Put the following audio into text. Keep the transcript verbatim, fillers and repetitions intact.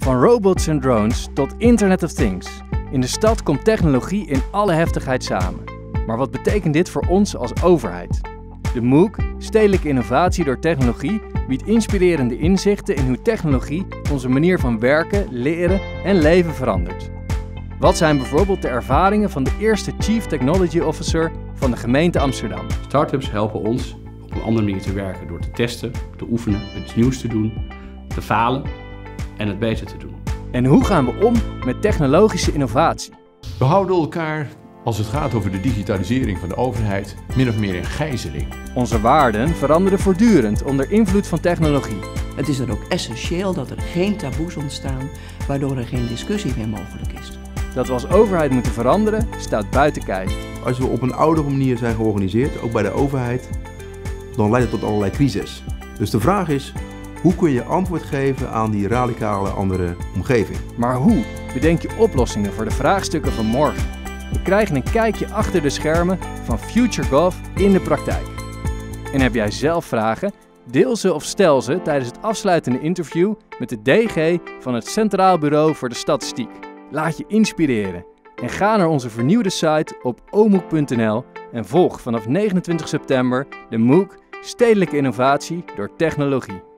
Van robots en drones tot Internet of Things. In de stad komt technologie in alle heftigheid samen. Maar wat betekent dit voor ons als overheid? De MOOC, Stedelijke Innovatie door Technologie, biedt inspirerende inzichten in hoe technologie onze manier van werken, leren en leven verandert. Wat zijn bijvoorbeeld de ervaringen van de eerste Chief Technology Officer van de gemeente Amsterdam? Startups helpen ons op een andere manier te werken door te testen, te oefenen, iets nieuws te doen, te falen en het beter te doen. En hoe gaan we om met technologische innovatie? We houden elkaar, als het gaat over de digitalisering van de overheid, min of meer in gijzeling. Onze waarden veranderen voortdurend onder invloed van technologie. Het is dan ook essentieel dat er geen taboes ontstaan, waardoor er geen discussie meer mogelijk is. Dat we als overheid moeten veranderen, staat buiten kijf. Als we op een oudere manier zijn georganiseerd, ook bij de overheid, dan leidt het tot allerlei crises. Dus de vraag is, hoe kun je antwoord geven aan die radicale andere omgeving? Maar hoe bedenk je oplossingen voor de vraagstukken van morgen? We krijgen een kijkje achter de schermen van FutureGov in de praktijk. En heb jij zelf vragen? Deel ze of stel ze tijdens het afsluitende interview met de D G van het Centraal Bureau voor de Statistiek. Laat je inspireren en ga naar onze vernieuwde site op omooc punt n l en volg vanaf negenentwintig september de MOOC Stedelijke Innovatie door Technologie.